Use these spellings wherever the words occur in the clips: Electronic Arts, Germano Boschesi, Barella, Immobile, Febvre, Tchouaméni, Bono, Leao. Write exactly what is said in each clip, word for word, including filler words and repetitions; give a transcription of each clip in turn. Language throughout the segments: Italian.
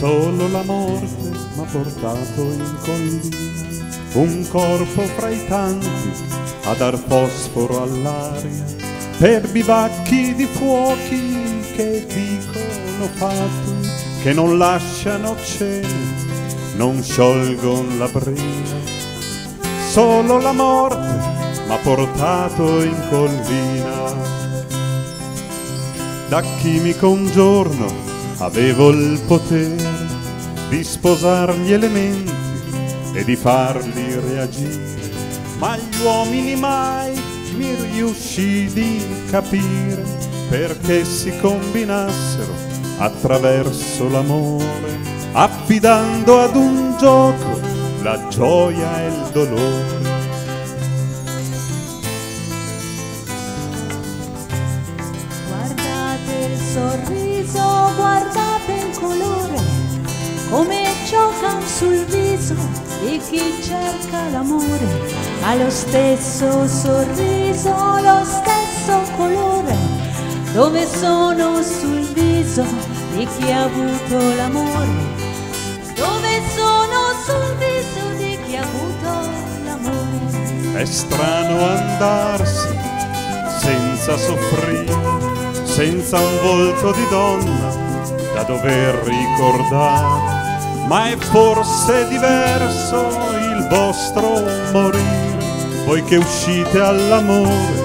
Solo la morte m'ha portato in collina, un corpo fra i tanti a dar fosforo all'aria, per bivacchi di fuochi che dicono fatti, che non lasciano cielo, non sciolgon la brina. Solo la morte m'ha portato in collina. Da chimico un giorno avevo il potere di sposar gli elementi e di farli reagire, ma gli uomini mai mi riuscì di capire perché si combinassero attraverso l'amore, affidando ad un gioco la gioia e il dolore. Sorriso, guardate il colore, come giocano sul viso di chi cerca l'amore, ha lo stesso sorriso, lo stesso colore, dove sono sul viso di chi ha avuto l'amore, dove sono sul viso di chi ha avuto l'amore. È strano andarsi senza soffrire, senza un volto di donna da dover ricordare, ma è forse diverso il vostro morire, voi che uscite all'amore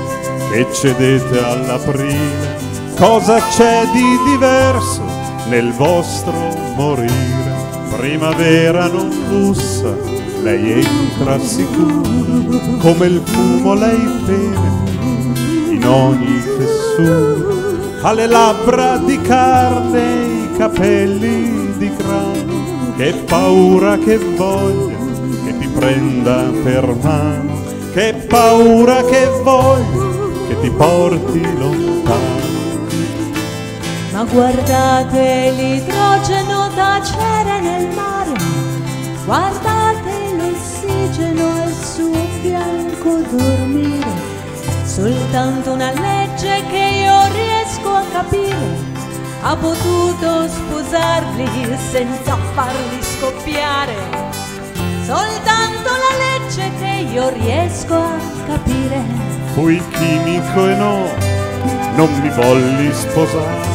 e cedete all'aprile. Cosa c'è di diverso nel vostro morire? Primavera non bussa, lei entra sicura, come il fumo lei penetra in ogni fessura. Ha le labbra di carne, i capelli di grano, che paura che voglia che ti prenda per mano, che paura che voglia che ti porti lontano. Ma guardate l'idrogeno tacere nel mare, guardate l'ossigeno e il suo fianco dormire. Soltanto una legge che io riesco a capire ha potuto sposarli senza farli scoppiare. Soltanto la legge che io riesco a capire. Fui chimico e no, non mi volli sposare,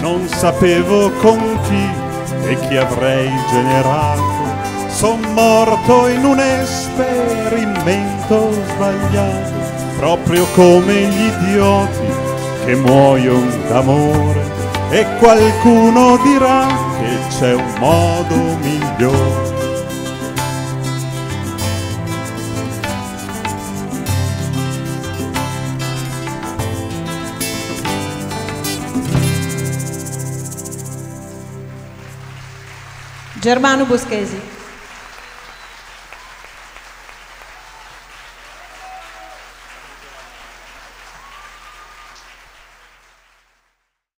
non sapevo con chi e chi avrei generato. Son morto in un esperimento sbagliato, proprio come gli idioti che muoiono d'amore, e qualcuno dirà che c'è un modo migliore. Germano Boschesi.